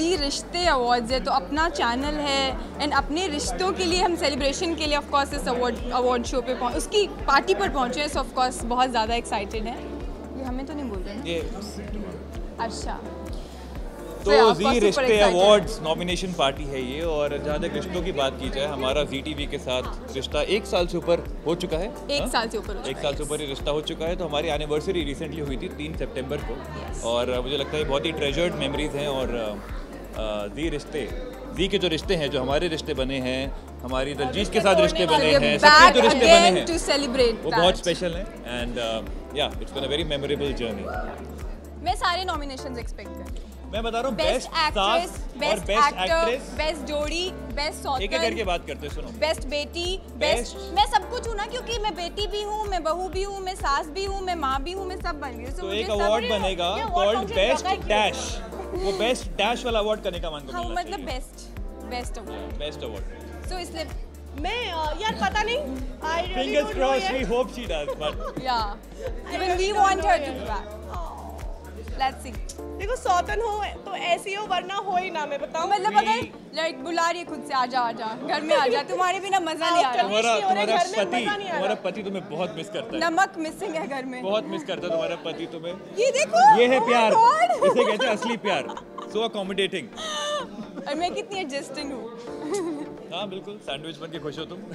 जी रिश्ते अवार्ड्स है, तो अपना चैनल है एंड अपने रिश्तों के लिए हम सेलिब्रेशन के लिए ऑफ कोर्स इस अवार्ड शो पे उसकी पार्टी पर पहुँचे, सो ऑफ कोर्स बहुत ज़्यादा एक्साइटेड है। ये हमें तो नहीं बोल रहे हैं। अच्छा, तो जी रिश्ते अवार्ड्स नॉमिनेशन पार्टी है ये। और जहाँ तक रिश्तों की बात की जाए, हमारा जी टीवी के साथ रिश्ता 1 साल से ऊपर हो चुका है। एक साल से ऊपर ये रिश्ता हो चुका है। तो हमारी एनिवर्सरी रिसेंटली हुई थी 3 सितंबर को, और मुझे लगता है बहुत ही ट्रेजर्ड मेमोरीज हैं। और जी के जो रिश्ते हैं, जो हमारे रिश्ते बने हैं, हमारी दलजीत के साथ रिश्ते बने हैं, सबके जो रिश्ते बने हैं वो बहुत स्पेशल हैं। And yeah it's been a very memorable journey. मैं सारे नॉमिनेशंस एक्सपेक्ट कर रही हूँ। मैं बता रहा हूँ best actress, best actor, best जोड़ी, बेस्ट सॉन्ग, एक एक करके बात करते हैं। सुनो, बेस्ट बेटी, बेस्ट मैं सब कुछ हूँ ना, क्योंकि मैं बेटी भी हूँ, मैं बहू भी हूँ, मैं सास भी हूँ, मैं माँ भी हूँ, मैं सब बन गई। तो एक अवार्ड बनेगा कॉल्ड बेस्ट डैश। वो बेस्ट डैश वाला अवार्ड करने का मन, मतलब बेस्ट अवार्ड। सो इसलिए मैं यार पता नहीं, fingers crossed, we hope she does, but yeah even we want her to be back. देखो सौतन हो तो ऐसी हो, वरना हो ही ना। मैं बताऊं, मतलब अगर लाइक बुला रही है खुद से, आजा आजा घर में, आजा, तुम्हारे बिना मजा नहीं आ रहा। तुम्हारा पति तुम्हें बहुत मिस करता है। नमक मिसिंग है घर में, बहुत मिस करता है तुम्हारा पति तुम्हें। ये देखो, ये है प्यार, इसे कहते हैं असली प्यार। So accommodating. और मैं कितनी एडजस्टिंग हूँ। हाँ बिल्कुल, सैंडविच बन के खुश हो तुम।